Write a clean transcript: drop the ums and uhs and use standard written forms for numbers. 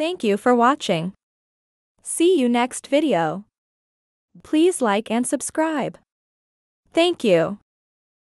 Thank you for watching. See you next video. Please like and subscribe. Thank you.